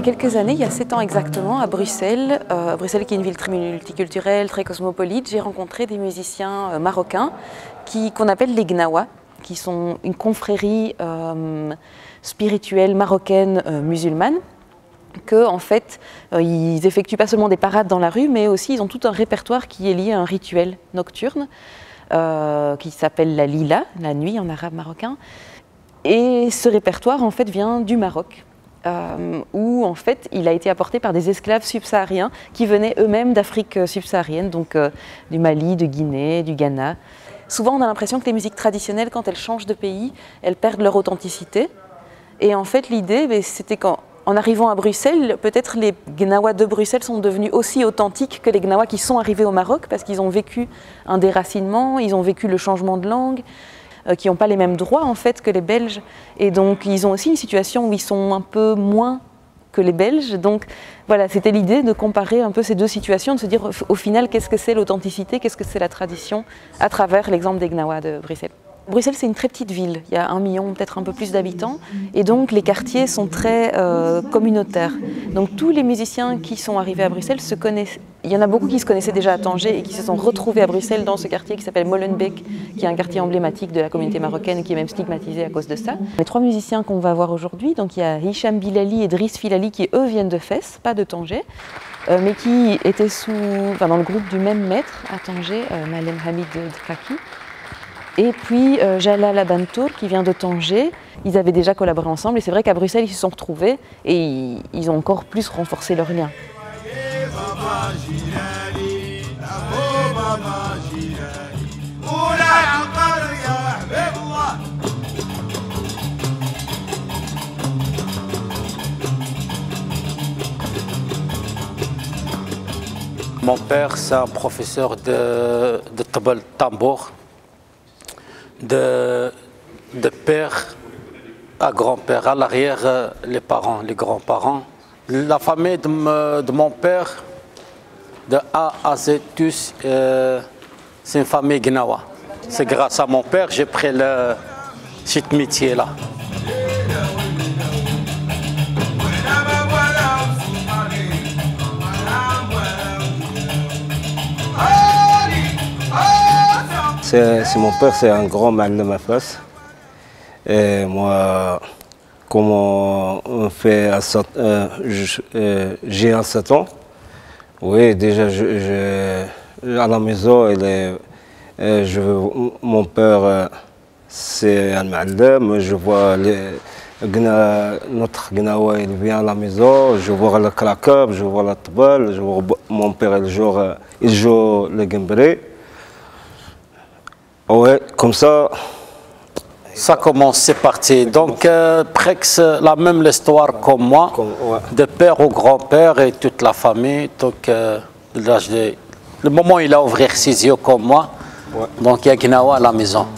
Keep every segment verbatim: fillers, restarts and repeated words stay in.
a quelques années, il y a sept ans exactement, à Bruxelles, euh, Bruxelles qui est une ville très multiculturelle, très cosmopolite, j'ai rencontré des musiciens euh, marocains qui, qu'on appelle les Gnawa, qui sont une confrérie euh, spirituelle marocaine euh, musulmane, que en fait, euh, ils effectuent pas seulement des parades dans la rue, mais aussi ils ont tout un répertoire qui est lié à un rituel nocturne euh, qui s'appelle la lila, la nuit en arabe marocain. Et ce répertoire en fait vient du Maroc, euh, où en fait il a été apporté par des esclaves subsahariens qui venaient eux-mêmes d'Afrique subsaharienne, donc euh, du Mali, de Guinée, du Ghana. Souvent on a l'impression que les musiques traditionnelles, quand elles changent de pays, elles perdent leur authenticité. Et en fait l'idée, bah, c'était qu'en en arrivant à Bruxelles, peut-être les Gnawa de Bruxelles sont devenus aussi authentiques que les Gnawa qui sont arrivés au Maroc, parce qu'ils ont vécu un déracinement, ils ont vécu le changement de langue, qui n'ont pas les mêmes droits en fait que les Belges, et donc ils ont aussi une situation où ils sont un peu moins que les Belges. Donc voilà, c'était l'idée de comparer un peu ces deux situations, de se dire au final qu'est-ce que c'est l'authenticité, qu'est-ce que c'est la tradition, à travers l'exemple des Gnawa de Bruxelles. Bruxelles, c'est une très petite ville, il y a un million, peut-être un peu plus d'habitants, et donc les quartiers sont très euh, communautaires. Donc tous les musiciens qui sont arrivés à Bruxelles se connaissent. Il y en a beaucoup qui se connaissaient déjà à Tanger et qui se sont retrouvés à Bruxelles dans ce quartier qui s'appelle Molenbeek, qui est un quartier emblématique de la communauté marocaine et qui est même stigmatisé à cause de ça. Les trois musiciens qu'on va voir aujourd'hui, donc il y a Hicham Bilali et Driss Filali qui eux viennent de Fès, pas de Tanger, euh, mais qui étaient sous, enfin, dans le groupe du même maître à Tanger, euh, Malem Hamid Drakki. Et puis euh, Jalal Abantor qui vient de Tanger, ils avaient déjà collaboré ensemble et c'est vrai qu'à Bruxelles ils se sont retrouvés et ils, ils ont encore plus renforcé leur lien. Mon père c'est un professeur de, de tabal tambour. De, de père à grand-père, à l'arrière, les parents, les grands-parents. La famille de, me, de mon père, de A à Z, tous, euh, c'est une famille Gnawa. C'est grâce à mon père que j'ai pris le, ce métier-là. C'est mon père, c'est un grand Malem à Fès. Et moi, comment on fait, euh, j'ai un sept ans. Oui, déjà, je, je, à la maison, il est, je, mon père, c'est un Malem. Je vois les, notre Gnawa, il vient à la maison. Je vois le craquable, je vois la tabal. Je vois mon père, il joue, il joue le gamberi. Ouais, comme ça, ça commence, c'est parti. Donc, euh, Prex, la même histoire comme moi, comme, ouais. De père au grand-père et toute la famille. Donc, euh, là, le moment où il a ouvert ses yeux comme moi, ouais. Donc il y a Gnawa à la maison.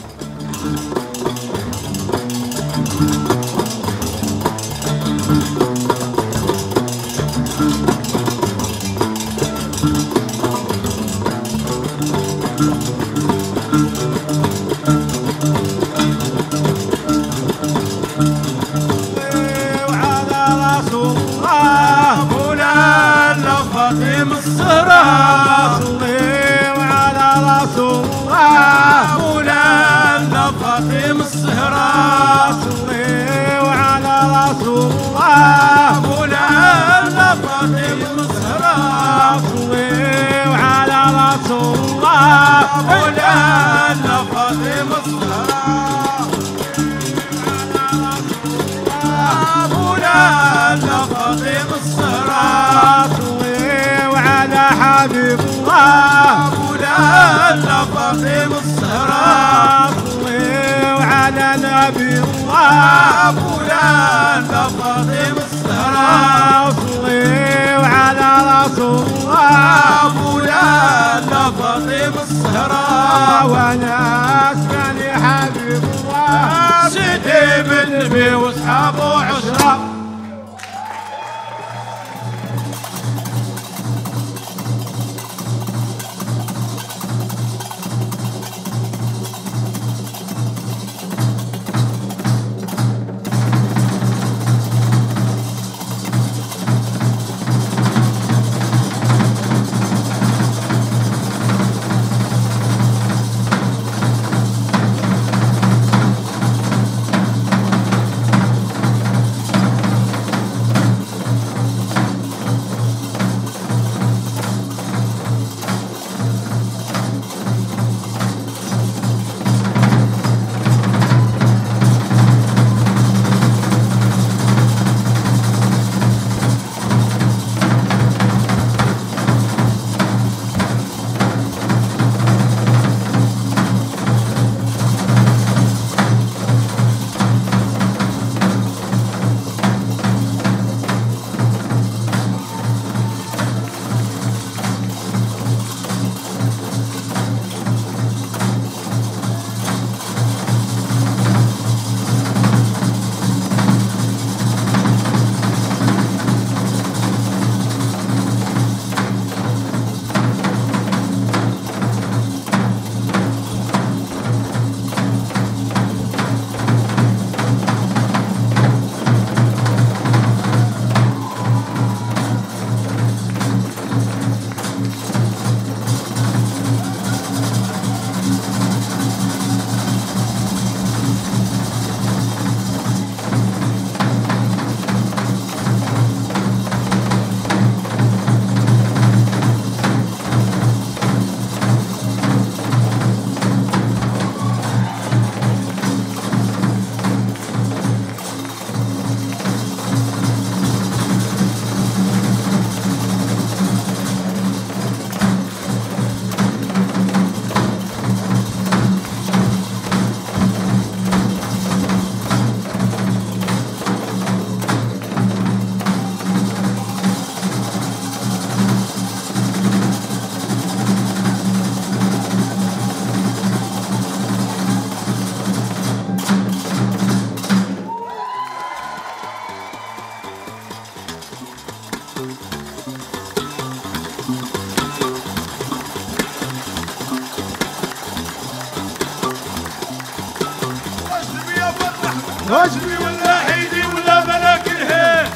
رجلي ولا ايدي ولا ملاك الهي.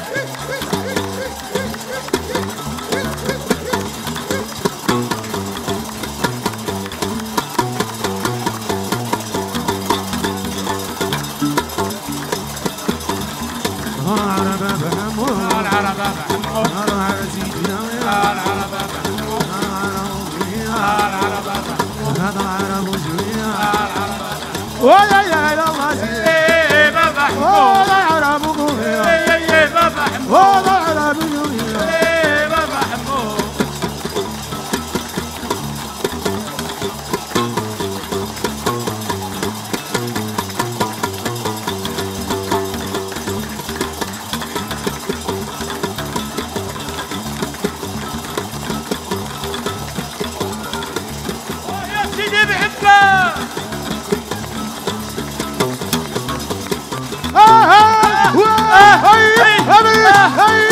ولا يا الله زين بابا حمود ولا عرب قويا بابا حمود ولا عرب قويا بابا حمود يا سيدي بحبك Hey!